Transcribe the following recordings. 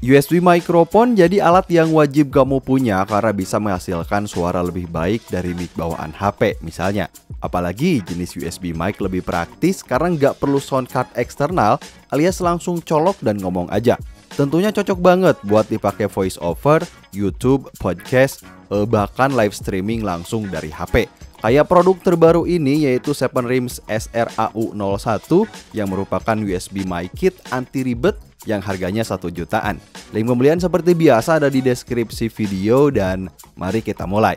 USB microphone jadi alat yang wajib kamu punya karena bisa menghasilkan suara lebih baik dari mic bawaan HP misalnya. Apalagi jenis USB mic lebih praktis karena nggak perlu sound card eksternal alias langsung colok dan ngomong aja. Tentunya cocok banget buat dipakai voice over, YouTube, podcast, bahkan live streaming langsung dari HP. Kayak produk terbaru ini yaitu 7RYMS SR-AU01 yang merupakan USB mic kit anti ribet yang harganya 1 jutaan. Link pembelian seperti biasa ada di deskripsi video dan mari kita mulai.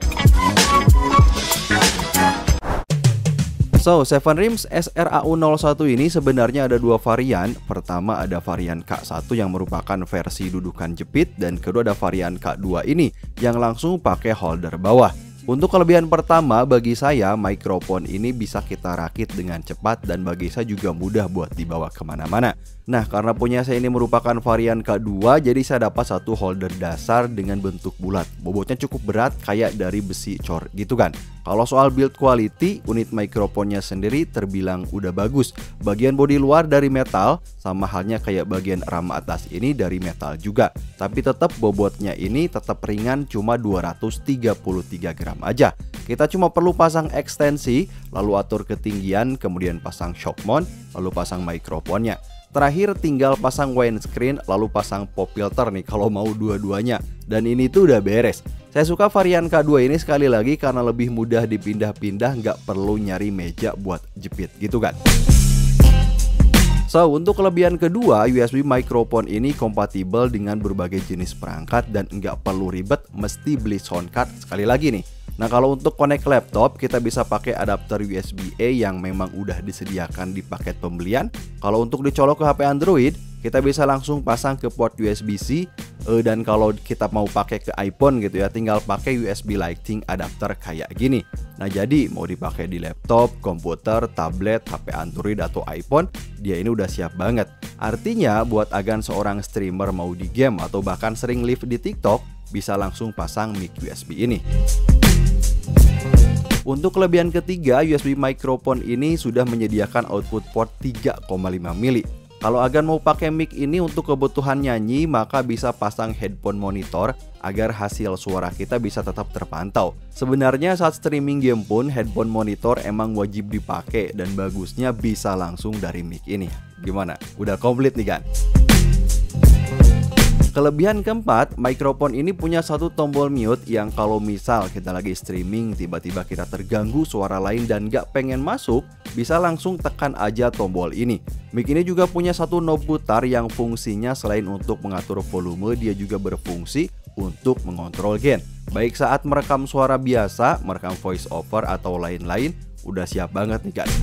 So, 7RYMS SR-AU01 ini sebenarnya ada dua varian. Pertama ada varian K1 yang merupakan versi dudukan jepit dan kedua ada varian K2 ini yang langsung pakai holder bawah. Untuk kelebihan pertama, bagi saya mikrofon ini bisa kita rakit dengan cepat dan bagi saya juga mudah buat dibawa kemana-mana. Nah, karena punya saya ini merupakan varian K2, jadi saya dapat satu holder dasar dengan bentuk bulat. Bobotnya cukup berat kayak dari besi cor gitu kan. Kalau soal build quality, unit mikrofonnya sendiri terbilang udah bagus. Bagian bodi luar dari metal, sama halnya kayak bagian ram atas ini dari metal juga. Tapi tetap bobotnya ini tetap ringan cuma 233 gram aja. Kita cuma perlu pasang ekstensi, lalu atur ketinggian, kemudian pasang shock mount, lalu pasang mikrofonnya. Terakhir tinggal pasang windscreen lalu pasang pop filter nih kalau mau dua-duanya. Dan ini tuh udah beres. Saya suka varian K2 ini sekali lagi karena lebih mudah dipindah-pindah, nggak perlu nyari meja buat jepit gitu kan. So, untuk kelebihan kedua, USB microphone ini kompatibel dengan berbagai jenis perangkat dan nggak perlu ribet mesti beli sound card sekali lagi nih. Nah, kalau untuk connect laptop, kita bisa pakai adapter USB-A yang memang udah disediakan di paket pembelian. Kalau untuk dicolok ke HP Android, kita bisa langsung pasang ke port USB-C. Dan kalau kita mau pakai ke iPhone gitu ya, tinggal pakai USB Lightning adapter kayak gini. Nah, jadi mau dipakai di laptop, komputer, tablet, HP Android atau iPhone, dia ini udah siap banget. Artinya buat agan seorang streamer mau di game atau bahkan sering live di TikTok, bisa langsung pasang mic USB ini. Untuk kelebihan ketiga, USB microphone ini sudah menyediakan output port 3,5 mili. Kalau agan mau pakai mic ini untuk kebutuhan nyanyi, maka bisa pasang headphone monitor agar hasil suara kita bisa tetap terpantau. Sebenarnya saat streaming game pun headphone monitor emang wajib dipakai dan bagusnya bisa langsung dari mic ini. Gimana? Udah komplit nih kan? Kelebihan keempat, mikrofon ini punya satu tombol mute yang kalau misal kita lagi streaming tiba-tiba kita terganggu suara lain dan nggak pengen masuk, bisa langsung tekan aja tombol ini. Mic ini juga punya satu knob putar yang fungsinya selain untuk mengatur volume, dia juga berfungsi untuk mengontrol gain. Baik saat merekam suara biasa, merekam voice over atau lain-lain, udah siap banget nih guys.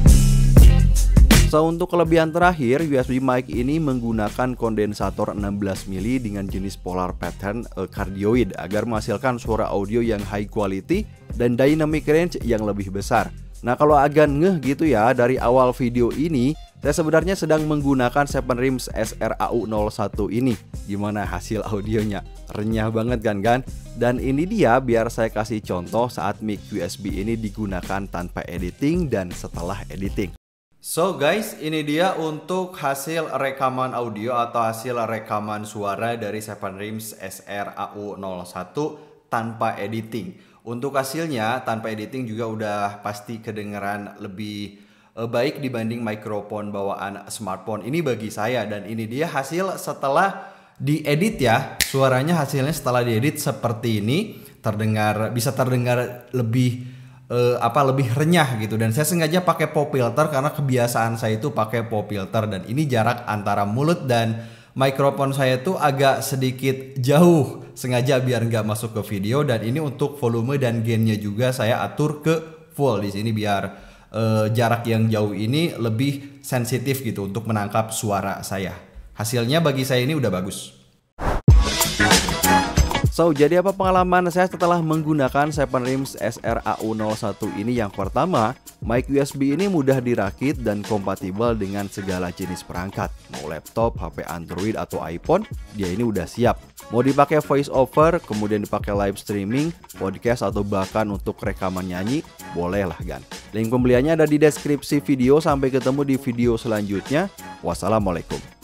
So, untuk kelebihan terakhir, USB mic ini menggunakan kondensator 16 mili dengan jenis polar pattern cardioid agar menghasilkan suara audio yang high quality dan dynamic range yang lebih besar. Nah, kalau agak ngeh gitu ya dari awal video ini, saya sebenarnya sedang menggunakan 7RYMS SR-AU01 ini. Gimana hasil audionya? Renyah banget kan? Dan ini dia biar saya kasih contoh saat mic USB ini digunakan tanpa editing dan setelah editing. So guys, ini dia untuk hasil rekaman audio atau hasil rekaman suara dari 7RYMS SR-AU01 tanpa editing. Untuk hasilnya tanpa editing juga udah pasti kedengeran lebih baik dibanding mikrofon bawaan smartphone ini bagi saya. Dan ini dia hasil setelah diedit ya. Suaranya hasilnya setelah diedit seperti ini, bisa terdengar lebih lebih renyah gitu. Dan saya sengaja pakai pop filter karena kebiasaan saya itu pakai pop filter dan ini jarak antara mulut dan mikrofon saya itu agak sedikit jauh, sengaja biar nggak masuk ke video. Dan ini untuk volume dan gainnya juga saya atur ke full di sini biar jarak yang jauh ini lebih sensitif gitu untuk menangkap suara saya. Hasilnya bagi saya ini udah bagus. So, jadi apa pengalaman saya setelah menggunakan 7RYMS SR-AU01 ini? Yang pertama, mic USB ini mudah dirakit dan kompatibel dengan segala jenis perangkat. Mau laptop, HP Android atau iPhone, dia ini udah siap. Mau dipakai voice over, kemudian dipakai live streaming, podcast atau bahkan untuk rekaman nyanyi, bolehlah kan. Link pembeliannya ada di deskripsi video. Sampai ketemu di video selanjutnya. Wassalamualaikum.